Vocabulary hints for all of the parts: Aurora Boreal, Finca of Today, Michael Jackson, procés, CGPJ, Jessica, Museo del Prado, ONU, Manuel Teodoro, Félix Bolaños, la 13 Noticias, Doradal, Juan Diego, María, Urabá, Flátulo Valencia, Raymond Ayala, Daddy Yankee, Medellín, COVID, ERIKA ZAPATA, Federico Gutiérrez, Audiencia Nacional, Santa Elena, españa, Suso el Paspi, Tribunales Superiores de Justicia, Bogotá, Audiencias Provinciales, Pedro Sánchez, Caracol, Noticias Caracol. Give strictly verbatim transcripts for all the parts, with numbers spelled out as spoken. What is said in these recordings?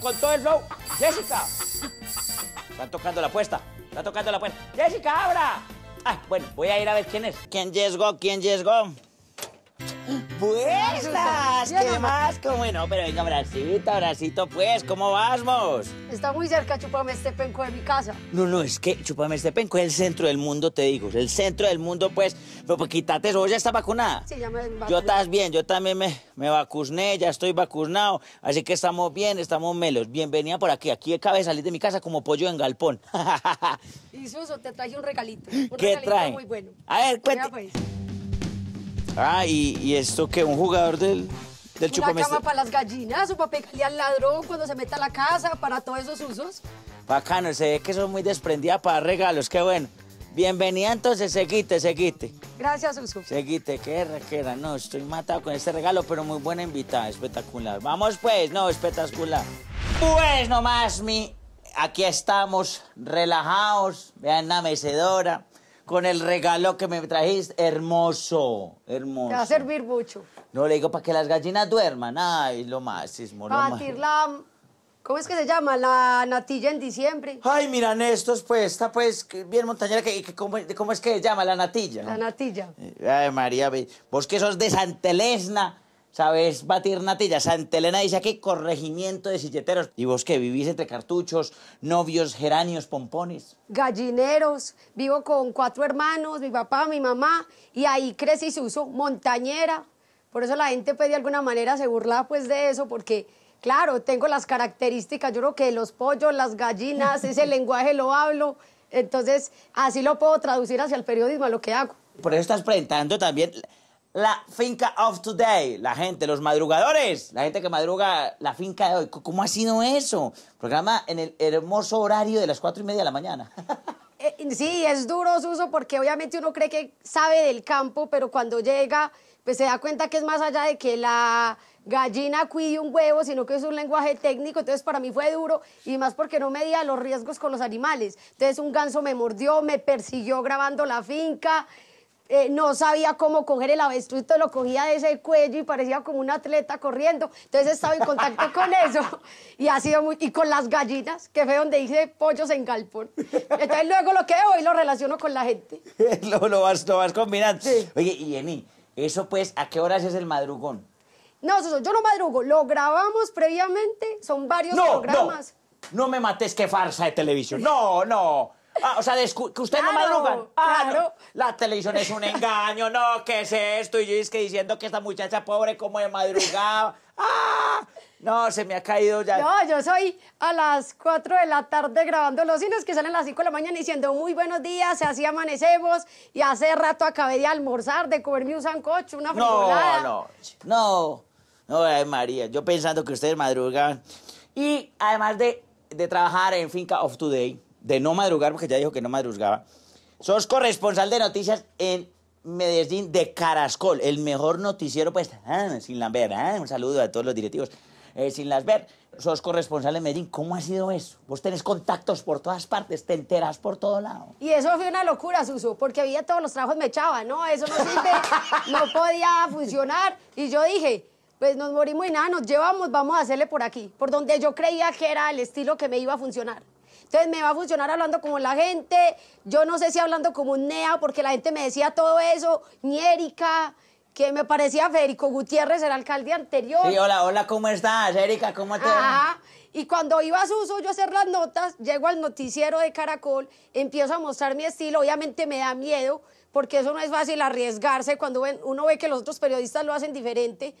con todo el flow. Jessica. Están tocando la puerta. Está tocando la puerta. Jessica, abra. Ah, bueno, voy a ir a ver quién es. ¿Quién llegó? ¿Quién llegó? ¡Buenas! ¿Qué más? ¿Cómo? Bueno, pero venga, bracito, bracito, pues, ¿cómo vamos? Está muy cerca, chúpame este penco de mi casa. No, no, es que chúpame este penco es el centro del mundo, te digo. El centro del mundo, pues, pero pues, quítate eso, ¿vos ya estás vacunada? Sí, ya me vacuné. Yo estás bien, yo también me, me vacuné, ya estoy vacunado, así que estamos bien, estamos melos. Bienvenida por aquí, aquí acabé de salir de mi casa como pollo en galpón. Y Suso, te traje un regalito. Un ¿Qué regalito trae? Muy bueno. A ver, cuéntame. Ah, y, y esto que un jugador del, del chupamestre. Una cama para las gallinas o para pegarle al ladrón cuando se meta a la casa, para todos esos usos. Bacano, se ve que son muy desprendida para regalos, qué bueno. Bienvenida, entonces, seguite, seguite. Gracias, Suso. Seguite, qué raquera, no, estoy matado con este regalo, pero muy buena invitada, espectacular. Vamos pues, no, espectacular. Pues nomás, mi, aquí estamos, relajados, vean la mecedora. Con el regalo que me trajiste, hermoso, hermoso. Te va a servir mucho. No le digo para que las gallinas duerman, ay, lo máximo. Para batir la, ¿cómo es que se llama? La natilla en diciembre. Ay, miran estos, pues, está pues bien montañera, que, que, ¿cómo, ¿cómo es que se llama? La natilla. La natilla. Ay, María, vos que sos de Santa Elena, ¿sabes batir natilla? Santa Elena dice aquí, corregimiento de silleteros. Y vos que vivís entre cartuchos, novios, geranios, pompones. Gallineros, vivo con cuatro hermanos, mi papá, mi mamá, y ahí crecí, Suso, montañera. Por eso la gente pues, de alguna manera se burla pues de eso, porque claro, tengo las características, yo creo que los pollos, las gallinas, ese lenguaje lo hablo, entonces así lo puedo traducir hacia el periodismo, a lo que hago. Por eso estás presentando también la finca of today, la gente, los madrugadores, la gente que madruga la finca de hoy. ¿Cómo ha sido eso? Programa en el hermoso horario de las cuatro y media de la mañana. Eh, sí, es duro, Suso, porque obviamente uno cree que sabe del campo, pero cuando llega, pues se da cuenta que es más allá de que la gallina cuide un huevo, sino que es un lenguaje técnico, entonces para mí fue duro, y más porque no medía los riesgos con los animales. Entonces un ganso me mordió, me persiguió grabando la finca. Eh, no sabía cómo coger el avestruz, lo cogía de ese cuello y parecía como un atleta corriendo. Entonces estaba en contacto con eso y ha sido muy... Y con las gallinas, que fue donde hice pollos en galpón. Entonces luego lo que veo y lo relaciono con la gente. lo, lo, vas, lo vas combinando. Sí. Oye, y Jenny, eso pues, ¿a qué horas es el madrugón? No, Suso, yo no madrugo. Lo grabamos previamente, son varios no, programas. No, no me mates, qué farsa de televisión. No, no. Ah, o sea, que usted claro, no madrugan. Ah, claro. No. La televisión es un engaño, no, ¿qué es esto? Y yo es que diciendo que esta muchacha pobre como de madrugada. ¡Ah! No, se me ha caído ya. No, yo soy a las cuatro de la tarde grabando los cines que salen a las cinco de la mañana diciendo muy buenos días, así amanecemos, y hace rato acabé de almorzar, de comerme un sancocho, una frijolada. No, no, no, no, ay, María, yo pensando que ustedes madrugan. Y además de, de trabajar en Finca of Today, de no madrugar, porque ya dijo que no madrugaba. Sos corresponsal de noticias en Medellín de Caracol, el mejor noticiero, pues, ah, sin las ver. Ah, un saludo a todos los directivos. Eh, sin las ver, sos corresponsal en Medellín. ¿Cómo ha sido eso? Vos tenés contactos por todas partes, te enterás por todo lado. Y eso fue una locura, Suso, porque había todos los trabajos me echaban, ¿no? Eso no sirve, no podía funcionar. Y yo dije... Pues nos morimos y nada, nos llevamos, vamos a hacerle por aquí, por donde yo creía que era el estilo que me iba a funcionar. Entonces me va a funcionar hablando como la gente, yo no sé si hablando como un nea, porque la gente me decía todo eso, ni Erika, que me parecía Federico Gutiérrez, el alcalde anterior. Sí, hola, hola, ¿cómo estás, Erika? ¿Cómo te va? Y cuando iba a Suso yo a hacer las notas, llego al noticiero de Caracol, empiezo a mostrar mi estilo, obviamente me da miedo, porque eso no es fácil arriesgarse cuando uno ve que los otros periodistas lo hacen diferente.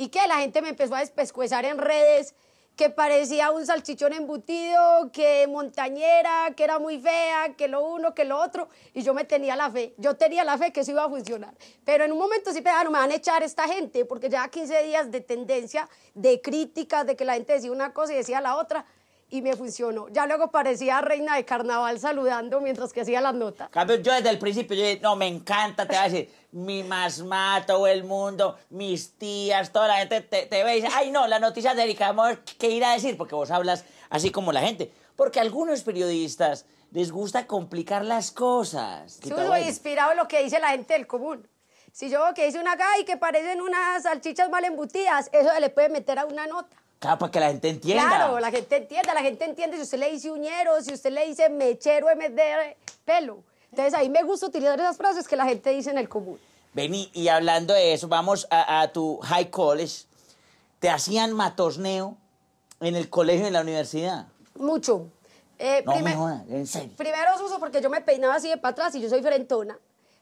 Y que la gente me empezó a despescuezar en redes, que parecía un salchichón embutido, que montañera, que era muy fea, que lo uno, que lo otro. Y yo me tenía la fe, yo tenía la fe que eso iba a funcionar. Pero en un momento sí pensaron, me van a echar esta gente, porque ya quince días de tendencia, de críticas, de que la gente decía una cosa y decía la otra, y me funcionó. Ya luego parecía reina de carnaval saludando mientras que hacía las notas. Yo desde el principio, yo dije, no, me encanta, te va a decir, mi masmá, todo el mundo, mis tías, toda la gente te, te ve y dice, ay, no, la noticia de Erika, vamos, ¿qué ir a decir? Porque vos hablas así como la gente. Porque a algunos periodistas les gusta complicar las cosas. Suso, inspirado en lo que dice la gente del común. Si yo veo que dice una acá y que parecen unas salchichas mal embutidas, eso se le puede meter a una nota. Claro, para que la gente entienda. Claro, la gente entienda, la gente entiende si usted le dice uñero, si usted le dice mechero en vez de pelo. Entonces ahí me gusta utilizar esas frases que la gente dice en el común. Vení, y hablando de eso, vamos a, a tu high college. ¿Te hacían matosneo en el colegio y en la universidad? Mucho. Eh, no me jodas, en serio. Primero, Suso, porque yo me peinaba así de para atrás y yo soy frentona.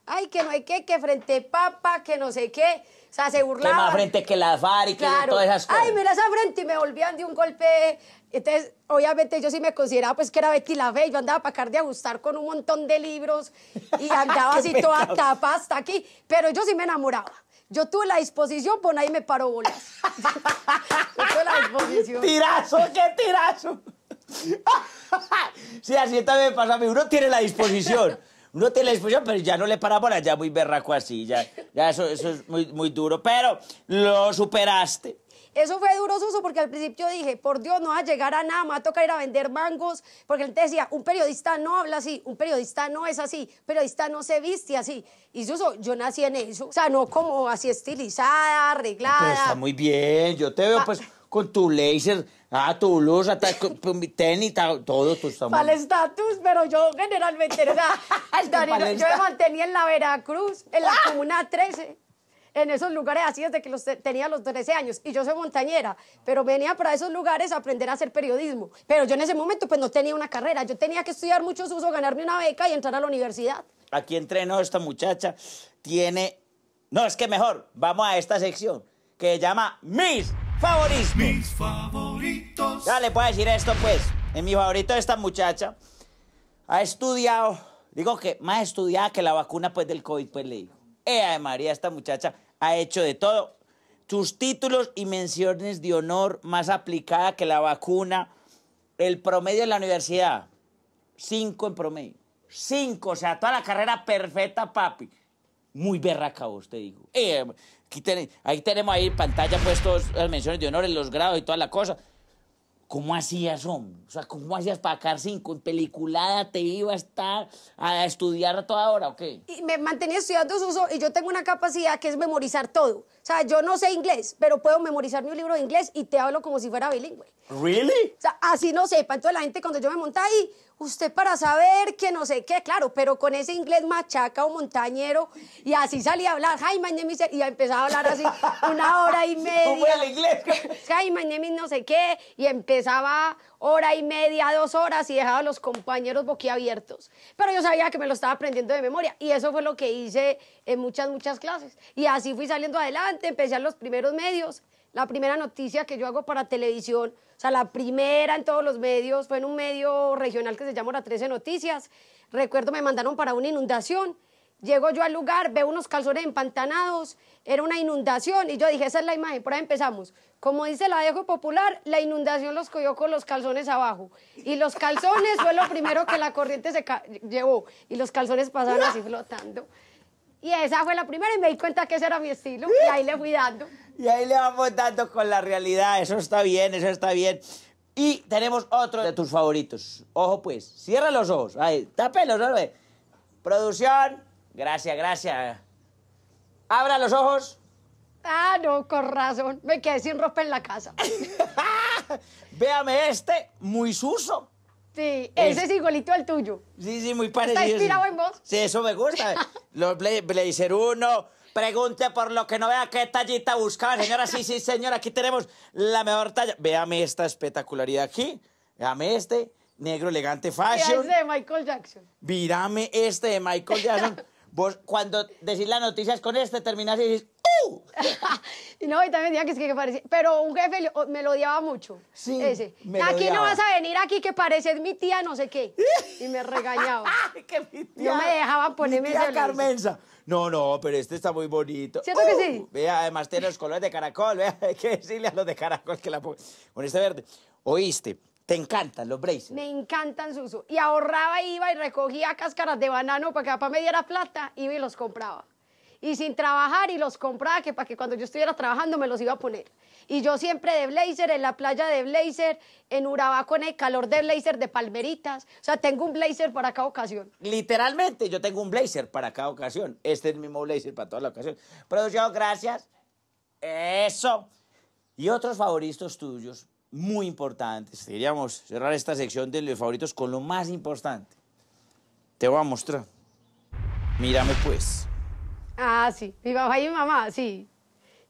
Ay, que no hay que, que frente papa, que no sé qué. O sea, se burlaban. Que más frente que la FARC y claro, que todas esas cosas. Ay, mira esa frente y me volvían de un golpe. Entonces, obviamente, yo sí me consideraba pues que era Betty la Fe. Yo andaba para acá de ajustar con un montón de libros y andaba así toda tapa hasta aquí. Pero yo sí me enamoraba. Yo tuve la disposición, por ahí me paró bolas. Yo tuve la disposición. ¡Tirazo, qué tirazo! Sí, así también me pasa a mí. Uno tiene la disposición. Uno tiene la disposición, pero ya no le para bolas, ya muy berraco así. Ya, ya eso, eso es muy, muy duro. Pero lo superaste. Eso fue duro, Suso, porque al principio dije, por Dios, no va a llegar a nada, me va a tocar ir a vender mangos. Porque él te decía, un periodista no habla así, un periodista no es así, un periodista no se viste así. Y Suso, yo nací en eso. O sea, no como así estilizada, arreglada. Pero está muy bien, yo te veo pues con tu laser, ah, tu luz, tenis, todo tu estamos. Para el estatus, pero yo generalmente, ¿verdad? Yo me mantenía en la Veracruz, en la comuna trece. En esos lugares así desde que los te tenía los trece años. Y yo soy montañera, pero venía para esos lugares a aprender a hacer periodismo. Pero yo en ese momento pues no tenía una carrera. Yo tenía que estudiar mucho, Suso, ganarme una beca y entrar a la universidad. Aquí entrenó esta muchacha. Tiene... No, es que mejor, vamos a esta sección que se llama Mis Favoritos. Mis Favoritos. Dale, puedo decir esto pues. En mi favorito esta muchacha ha estudiado, digo que más estudiada que la vacuna pues del COVID, pues le digo. Eh, María, esta muchacha... ha hecho de todo. Sus títulos y menciones de honor más aplicada que la vacuna. El promedio de la universidad, cinco en promedio. Cinco, o sea, toda la carrera perfecta, papi. Muy berraca vos, te digo. Eh, aquí ten, ahí tenemos ahí en pantalla pues todas las menciones de honor, en los grados y toda la cosa. ¿Cómo hacías, hombre? O sea, ¿cómo hacías para sacar cinco? ¿En peliculada te iba a estar a estudiar a toda hora o qué? Y me mantenía estudiando, Suso, y yo tengo una capacidad que es memorizar todo. O sea, yo no sé inglés, pero puedo memorizar mi libro de inglés y te hablo como si fuera bilingüe. ¿Really? O sea, así no sepa. Entonces la gente cuando yo me montaba ahí, usted para saber que no sé qué, claro, pero con ese inglés machaca o montañero, y así salía a hablar, hi, my name is... y empezaba a hablar así una hora y media. ¿Cómo era el inglés? Hi, my name is no sé qué, y empezaba Empezaba hora y media, dos horas y dejaba a los compañeros boquiabiertos. Pero yo sabía que me lo estaba aprendiendo de memoria y eso fue lo que hice en muchas, muchas clases. Y así fui saliendo adelante, empecé a los primeros medios. La primera noticia que yo hago para televisión, o sea, la primera en todos los medios, fue en un medio regional que se llama la trece Noticias. Recuerdo me mandaron para una inundación. Llego yo al lugar, veo unos calzones empantanados, era una inundación y yo dije, esa es la imagen, por ahí empezamos. Como dice la vieja popular, la inundación los cogió con los calzones abajo. Y los calzones fue lo primero que la corriente se llevó. Y los calzones pasaron así flotando. Y esa fue la primera y me di cuenta que ese era mi estilo. Y ahí le fui dando. Y ahí le vamos dando con la realidad. Eso está bien, eso está bien. Y tenemos otro de tus favoritos. Ojo pues, cierra los ojos. Ahí, tápelos, ¿no? Producción. Gracias, gracias. Abra los ojos. Ah, no, con razón. Me quedé sin ropa en la casa. Véame este, muy Suso. Sí, ese es igualito al tuyo. Sí, sí, muy parecido. ¿Está inspirado en vos? Sí, eso me gusta. Los blazer uno, pregunte por lo que no vea qué tallita buscaba, señora. Sí, sí, señora, aquí tenemos la mejor talla. Véame esta espectacularidad aquí. Véame este, negro elegante fashion. Mira este de Michael Jackson. Mírame este de Michael Jackson. Vos, cuando decís las noticias con este, terminás y dices... ¡Uh! No, y también decía que es que parecía... Pero un jefe me lo odiaba mucho. Sí, ese. Me aquí odiaba. No vas a venir aquí que pareces mi tía no sé qué. Y me regañaba. Que mi tía, no me dejaban ponerme... Mi tía Carmenza. No, no, pero este está muy bonito. ¿Cierto uh, que sí? Vea, además tiene los colores de Caracol. Vea, hay que decirle a los de Caracol que la... Con este verde. Oíste... ¿Te encantan los braces? Me encantan, Suso. Y ahorraba, iba y recogía cáscaras de banano para que papá me diera plata, iba y los compraba. y sin trabajar, y los compraba que para que cuando yo estuviera trabajando me los iba a poner. Y yo siempre de blazer, en la playa de blazer, en Urabá con el calor de blazer, de palmeritas. O sea, tengo un blazer para cada ocasión. Literalmente, yo tengo un blazer para cada ocasión. Este es el mismo blazer para toda la ocasión. Producción, gracias. Eso. Y otros favoritos tuyos, muy importantes. Queríamos cerrar esta sección de los favoritos con lo más importante. Te voy a mostrar. Mírame, pues. Ah, sí. Mi papá y mi mamá, sí.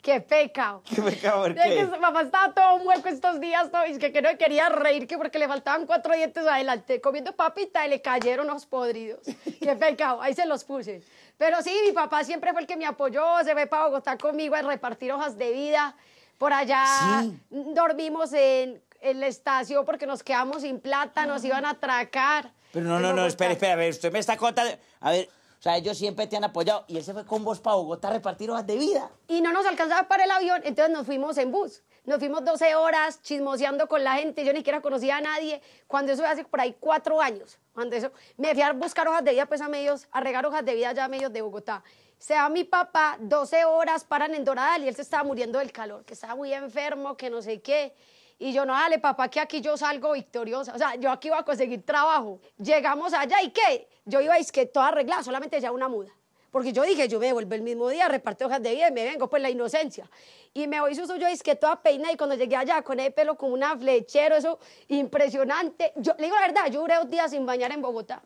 ¡Qué pecado! ¡Qué pecado! ¿Por qué? Es que su papá estaba todo un hueco estos días, ¿no? Y que, que no quería reír, que porque le faltaban cuatro dientes adelante. Comiendo papita y le cayeron los podridos. ¡Qué pecado! Ahí se los puse. Pero sí, mi papá siempre fue el que me apoyó. Se fue para Bogotá conmigo a repartir hojas de vida. Por allá sí. Dormimos en, en la estación porque nos quedamos sin plata, nos iban a atracar. Pero no, no, no, espera, espera. A ver, usted me está contando... A ver... O sea, ellos siempre te han apoyado. Y él se fue con vos para Bogotá a repartir hojas de vida. Y no nos alcanzaba para el avión, entonces nos fuimos en bus. Nos fuimos doce horas chismoseando con la gente. Yo ni siquiera conocía a nadie. Cuando eso hace por ahí cuatro años. Cuando eso, me fui a buscar hojas de vida, pues a medios, a regar hojas de vida allá a medios de Bogotá. Se va mi papá, doce horas, paran en Doradal y él se estaba muriendo del calor, que estaba muy enfermo, que no sé qué. Y yo, no, dale, papá, que aquí yo salgo victoriosa. O sea, yo aquí voy a conseguir trabajo. Llegamos allá, ¿y qué? Yo iba, es que todo arreglado, solamente ya una muda. Porque yo dije, yo me devuelvo el mismo día, reparto hojas de vida y me vengo, pues, la inocencia. Y me voy, Suso, yo, es que toda peinada. Y cuando llegué allá, con el pelo como una flechero, eso, impresionante. Yo, le digo la verdad, yo duré dos días sin bañar en Bogotá.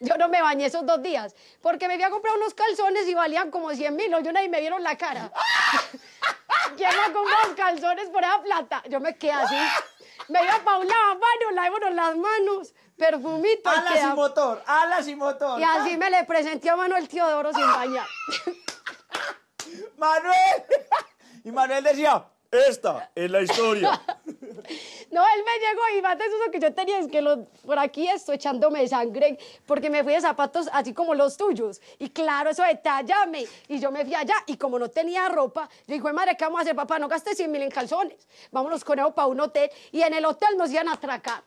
Yo no me bañé esos dos días. Porque me fui a comprar unos calzones y valían como cien mil. No, yo nadie me vieron la cara. ¿Quién me compra los calzones por esa plata? Yo me quedé así. Me iba para un lavamanos, lavémonos las manos, perfumito. Alas quedaba. Y motor, alas y motor. Y así me le presenté a Manuel Teodoro sin bañar. ¡Manuel! Y Manuel decía, esta es la historia. No, él me llegó y más de eso que yo tenía es que lo, por aquí estoy echándome sangre porque me fui de zapatos así como los tuyos. Y claro, eso detállame. Y yo me fui allá y como no tenía ropa, yo dije, madre, ¿qué vamos a hacer, papá? No gastes cien mil en calzones. Vámonos con eso para un hotel. Y en el hotel nos iban a atracar.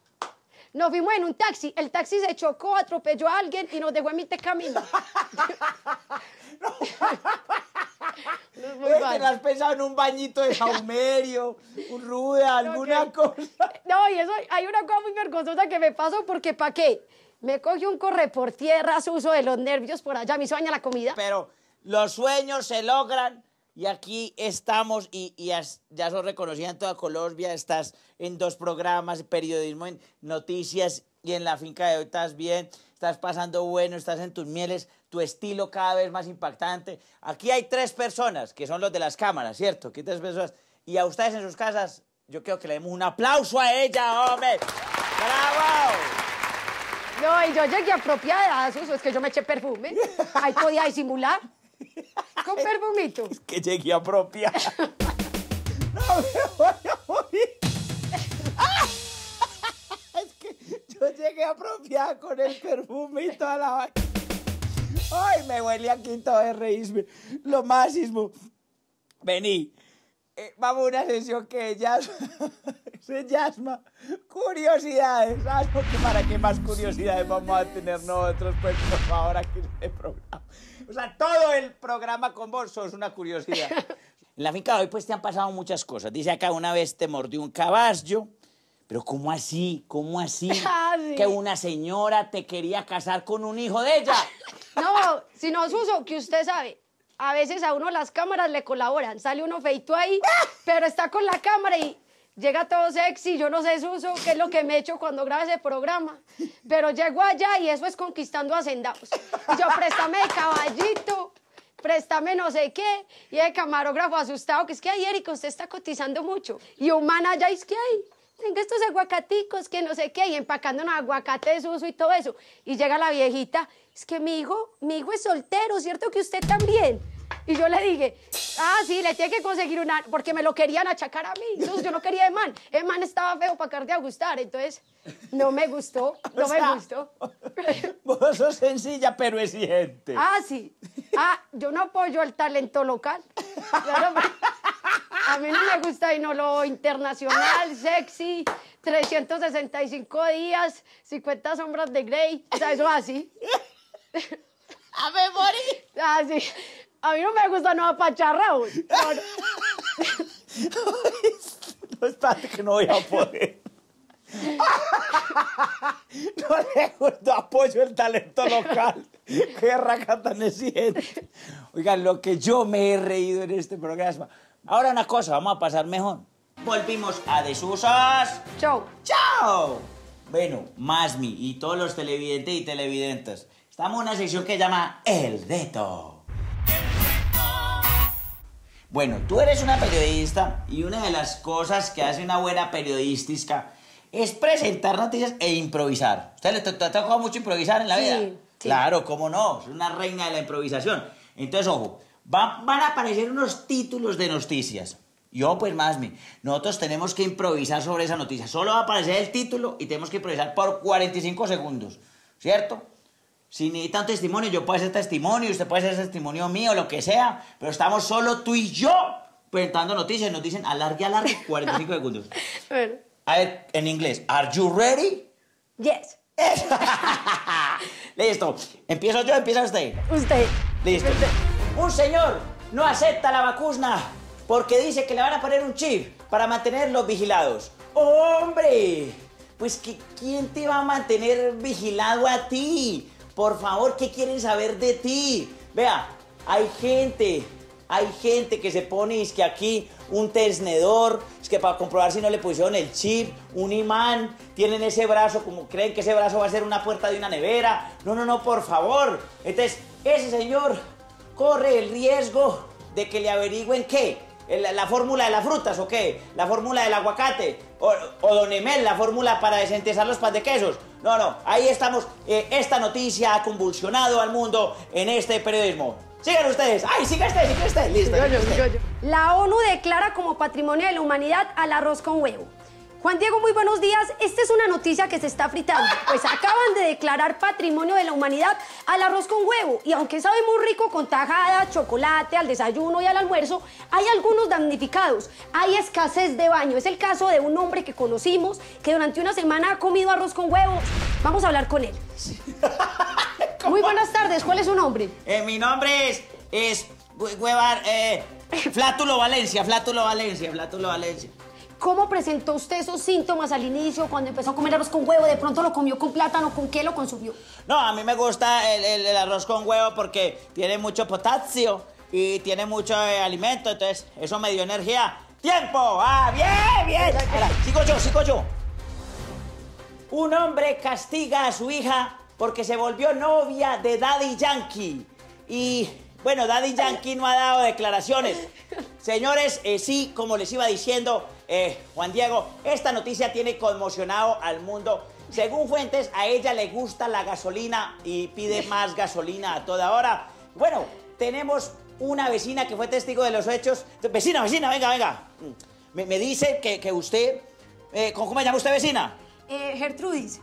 Nos fuimos en un taxi. El taxi se chocó, atropelló a alguien y nos dejó en mitad de camino. No. No es que las pensaba en un bañito de jaumerio, un ruda, alguna okay. cosa. No, y eso, hay una cosa muy vergonzosa que me pasó, porque ¿para qué? Me cogió un corre por tierra, Suso, de los nervios por allá, me hizo daña la comida. Pero los sueños se logran y aquí estamos y, y has, ya sos reconocida en toda Colombia, estás en dos programas, periodismo en Noticias y en La Finca de Hoy estás bien, estás pasando bueno, estás en tus mieles, tu estilo cada vez más impactante. Aquí hay tres personas, que son los de las cámaras, ¿cierto? Aquí hay tres personas. Y a ustedes en sus casas, yo creo que le demos un aplauso a ella, hombre. ¡Bravo! No, y yo llegué apropiada, Suso, es que yo me eché perfume. Ahí podía disimular. Con perfumito. Es que llegué apropiada. No, me voy a morir. Yo llegué apropiada con el perfume y toda la vaina. Ay, me huele aquí todo de reírme. Lo máximo. Vení. Eh, vamos a una sesión que ya se llama curiosidades. Ah, porque para qué más curiosidades vamos a tener nosotros, pues, por favor, aquí en este programa. O sea, todo el programa con vos sos una curiosidad. En La Finca de Hoy, pues, te han pasado muchas cosas. Dice acá, una vez te mordió un caballo. Pero ¿cómo así? ¿Cómo así? Ah, sí. Que una señora te quería casar con un hijo de ella. No, si no, Suso, que usted sabe. A veces a uno las cámaras le colaboran. Sale uno feito ahí, pero está con la cámara y llega todo sexy. Yo no sé, Suso, qué es lo que me he hecho cuando grabé ese programa. Pero llego allá y eso es conquistando hacendados. Y yo, préstame de caballito, préstame no sé qué. Y el camarógrafo asustado, que es que ay, Erika, usted está cotizando mucho. Y un man allá, es que hay... tenga estos aguacaticos que no sé qué, y empacando unos aguacates, Suso, y todo eso. Y llega la viejita, es que mi hijo, mi hijo es soltero, ¿cierto que usted también? Y yo le dije, ah, sí, le tiene que conseguir una, porque me lo querían achacar a mí. Entonces yo no quería de man, el man estaba feo para acá de gustar, entonces no me gustó, no o sea, me gustó. Vos sos sencilla pero exigente. Ah, sí. Ah, yo no apoyo el talento local. Claro, a mí no me gusta y no lo internacional, sexy, trescientos sesenta y cinco días, cincuenta sombras de Grey, o sea, eso así. ¡A memoria! Así. A mí no me gusta nada pacharrao. No, no. No, espérate que no voy a poder. No le gusta, apoyo el talento local. Qué raca tan exigente. Oigan, lo que yo me he reído en este programa. Ahora una cosa, vamos a pasar mejor. Volvimos a De Susas. Chao. Chao. Bueno, Masmi y todos los televidentes y televidentes. Estamos en una sección que se llama El Reto. Bueno, tú eres una periodista y una de las cosas que hace una buena periodística es presentar noticias e improvisar. ¿Usted le ha tocado mucho improvisar en la vida? Sí. Claro, cómo no, es una reina de la improvisación. Entonces, ojo, van, van a aparecer unos títulos de noticias. Yo, pues, más bien, nosotros tenemos que improvisar sobre esa noticia. Solo va a aparecer el título y tenemos que improvisar por cuarenta y cinco segundos, ¿cierto? Si necesitan testimonio, yo puedo hacer testimonio, usted puede hacer testimonio mío, lo que sea, pero estamos solo tú y yo presentando noticias y nos dicen alargue, alargue, cuarenta y cinco segundos. Bueno. A ver, en inglés, ¿are you ready? Yes. Listo. ¿Empiezo yo o empieza usted? Usted. Listo. Usted. Un señor no acepta la vacuna porque dice que le van a poner un chip para mantenerlos vigilados. ¡Hombre! Pues que ¿quién te va a mantener vigilado a ti? Por favor, ¿qué quieren saber de ti? Vea, hay gente, hay gente que se pone, es que aquí un tenedor, es que para comprobar si no le pusieron el chip, un imán, tienen ese brazo, como creen que ese brazo va a ser una puerta de una nevera. No, no, no, por favor. Entonces, ese señor corre el riesgo de que le averigüen qué, la, la fórmula de las frutas o qué, la fórmula del aguacate, o, o don Emel, la fórmula para desentesar los pan de quesos. No, no, ahí estamos. Eh, esta noticia ha convulsionado al mundo en este periodismo. ¡Sigan ustedes! ¡Ay, sigan ustedes, sigan ustedes! Listo. Yo, yo, yo, yo. La ONU declara como patrimonio de la humanidad al arroz con huevo. Juan Diego, muy buenos días. Esta es una noticia que se está fritando. Pues acaban de declarar patrimonio de la humanidad al arroz con huevo. Y aunque sabe muy rico con tajada, chocolate, al desayuno y al almuerzo, hay algunos damnificados. Hay escasez de baño. Es el caso de un hombre que conocimos que durante una semana ha comido arroz con huevo. Vamos a hablar con él. Muy buenas tardes. ¿Cuál es su nombre? Eh, mi nombre es... es... Huevar... Eh, Flátulo Valencia, Flátulo Valencia, Flátulo Valencia. ¿Cómo presentó usted esos síntomas al inicio, cuando empezó a comer arroz con huevo? ¿De pronto lo comió con plátano? ¿Con qué lo consumió? No, a mí me gusta el, el, el arroz con huevo porque tiene mucho potasio y tiene mucho eh, alimento, entonces eso me dio energía. ¡Tiempo! ¡Ah, bien, bien! Ahora, sigo yo, sigo yo. Un hombre castiga a su hija porque se volvió novia de Daddy Yankee. Y, bueno, Daddy Yankee no ha dado declaraciones. Señores, eh, sí, como les iba diciendo... Eh, Juan Diego, esta noticia tiene conmocionado al mundo. Según fuentes, a ella le gusta la gasolina y pide más gasolina a toda hora. Bueno, tenemos una vecina que fue testigo de los hechos. Vecina, vecina, venga, venga. Me, me dice que, que usted... Eh, ¿Cómo me llama usted, vecina? Eh, Gertrudis.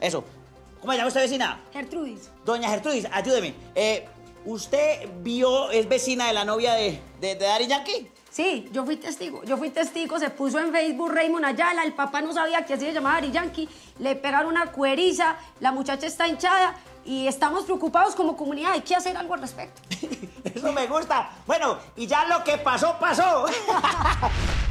Eso. ¿Cómo me llama usted, vecina? Gertrudis. Doña Gertrudis, ayúdeme. Eh, ¿Usted vio, es vecina de la novia de, de, de Daddy Yankee? Sí, yo fui testigo, yo fui testigo, se puso en Facebook Raymond Ayala, el papá no sabía que así se llamaba Daddy Yankee, le pegaron una cueriza, la muchacha está hinchada y estamos preocupados como comunidad, hay que hacer algo al respecto. Eso me gusta. Bueno, y ya lo que pasó, pasó.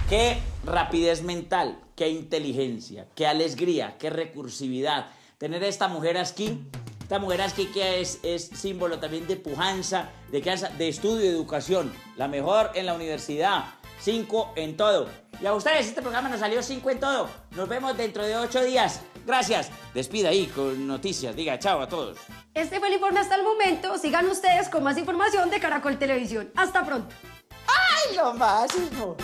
Qué rapidez mental, qué inteligencia, qué alegría, qué recursividad. Tener a esta mujer aquí, esta mujer aquí que es, es símbolo también de pujanza, de, de estudio y educación. La mejor en la universidad, cinco en todo. Y a ustedes este programa nos salió cinco en todo. Nos vemos dentro de ocho días. Gracias. Despida ahí con noticias. Diga chao a todos. Este fue el informe hasta el momento. Sigan ustedes con más información de Caracol Televisión. Hasta pronto. ¡Ay, lo máximo!